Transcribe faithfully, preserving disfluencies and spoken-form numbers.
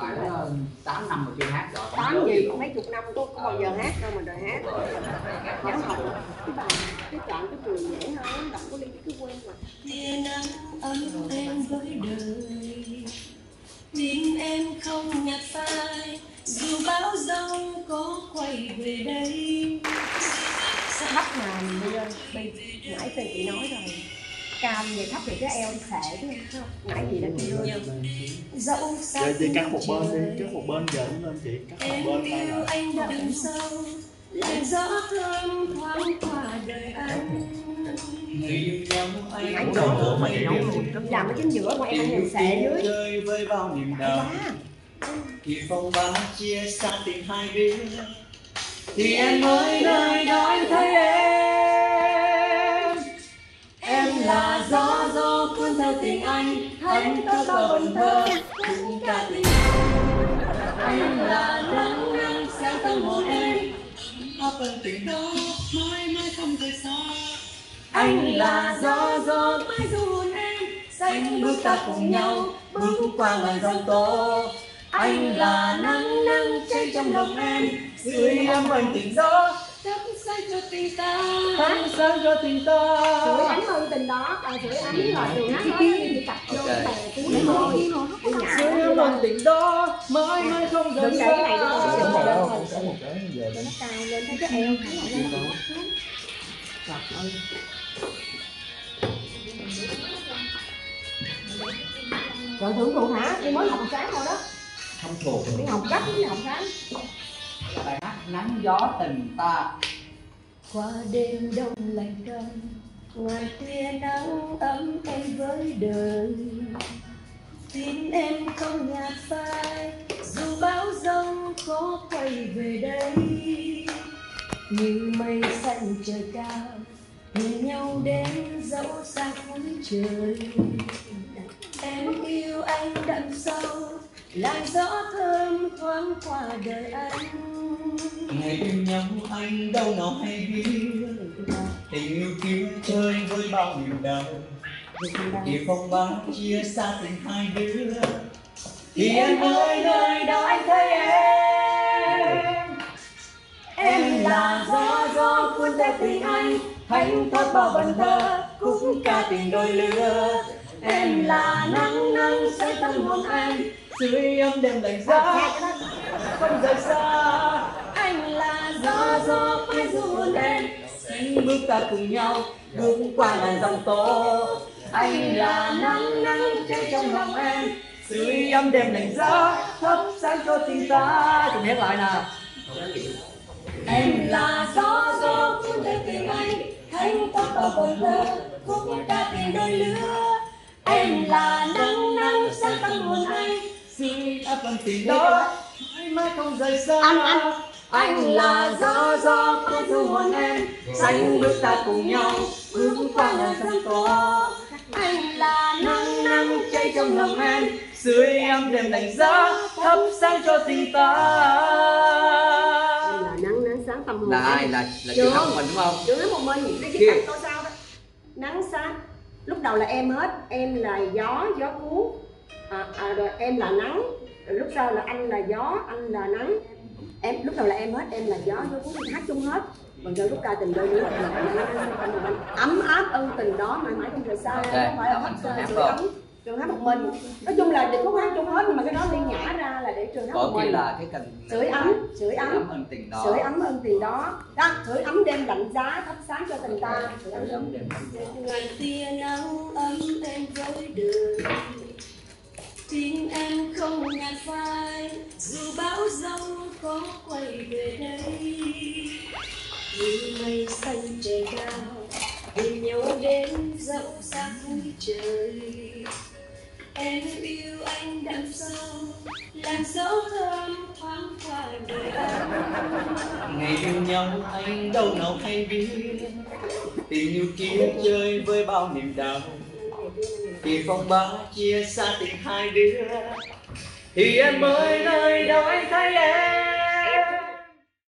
bài đó tám năm mà chưa hát rồi. Tám gì mấy chục năm tôi không bao giờ hát đâu mà đòi hát. Giáo học cái bài cái chọn cái cười dễ hơn, đọc có đi cái quen mà. Tia nắng ấm em với đời, tim em không nhạt phai dù bão giông có quay về đây. Thấp mà bây giờ bây nãy từ chị nói rồi, cao về thấp thì cái eo thể chứ không nãy gì đã kêu dẫu sao giờ chị cắt một bên đi, cắt một bên giờ cũng lên chị cắt một bên tay rồi. Anh đậm sâu làn gió thơm thoáng qua đời anh, ngày đêm anh nãy đồ nữa mà chị làm ở chính giữa mà em không nhìn xệ dưới chơi với bao niềm đau thì phong ba chia xa tình hai bên thì em mới nơi đó em thấy em, em là gió gió cuốn theo tình anh ấm thơ còn thơ cũng cả tình anh là nắng nắng sáng tầng một em hoa phần tình đó mãi mãi không rời xa anh là gió gió mãi du hồn em xanh bước ta cùng nhau bước qua ngàn giông tố anh là nắng nắng cháy trong lòng em dưới em anh tình đó thắp sáng cho tình ta thắp sáng cho tình ta sưởi ánh hơn tình đó à sưởi ánh rồi đường nó nói đi cặp đôi tè cuốn môi sưởi em anh tình đó mãi mãi không rời xa cái này cũng có một cái về nó cao lên thấy cái eo cái này nó cặp ơi còn thưởng thụ hả em mới học sáng rồi đó không thuộc đi học cách đi học sáng bài hát nắng gió tình ta qua đêm đông lạnh đông ngoài tia nắng ấm em với đời tin em không nhạt phai dù bão giông có quay về đây như mây xanh trời cao cùng nhau đến dẫu xa cuối trời em yêu anh đậm sâu làn gió thơm thoáng qua đời anh ngày yêu nhau anh đâu nào hay biết tình yêu kia chơi với bao nhiêu đau thì không bao chia xa tình hai đứa thì em ơi nơi đó anh thấy em em là gió gió cuốn theo tình anh thánh thoát bao vần thơ cũng cả tình đôi lứa em là nắng nắng sẽ tâm hồn anh dưới em đêm lạnh giá không rời xa anh là gió gió mãi du hồn em xin bước ta cùng nhau bước qua ngàn dòng tố anh là nắng nắng cháy trong lòng em dưới em đêm lạnh giá thắp sáng cho tình ta cùng hát lại nào em là gió gió cuốn theo tình anh thánh tóc vào vòng thơ cũng ta tình đôi lứa em là nắng nắng sáng tăng hồn anh dưới áp âm tình đó mãi mãi không rời xa anh, anh. Anh là gió gió cuốn theo hồn em xanh bước ta cùng nhau bước qua ngàn sóng tố anh là nắng nắng cháy trong lòng em dưới em đêm lạnh giá thắp sáng cho tình ta là nắng nắng sáng tâm hồn là ai là là chị Thắm mình đúng không? Chữ một mình cái chữ cạnh tôi sao đó nắng sáng lúc đầu là em hết em là gió gió cuốn à, à, rồi em là nắng rồi lúc sau là anh là gió anh là nắng em lúc đầu là em hết em là gió gió cuốn thì hát chung hết còn rồi lúc ca tình đôi nữa ấm áp ân tình đó mãi mãi không rời xa okay. Không phải là hát sơ rồi ấm trường hát một mình nói chung là để khúc hát chung hết nhưng mà cái đó đi nhả ra là để trường hát một mình là cái cần sưởi ấm sưởi ấm ân tình đó sưởi ấm ân tình đó đó sưởi ấm đêm lạnh giá thắp sáng cho tình ta sưởi ấm đêm lạnh giá ngày tia nắng ấm em với đời tin em không nhạt phai dù bão giông có quay về đây như mây xanh trời cao vì nhau đến dẫu xa cuối trời em yêu anh đậm sâu làn gió thơm thoáng qua đời anh ngày yêu nhau anh đâu nào hay biết tình yêu kia chơi với bao niềm đau thì phong ba chia xa tình hai đứa thì em mới nơi đó anh thấy em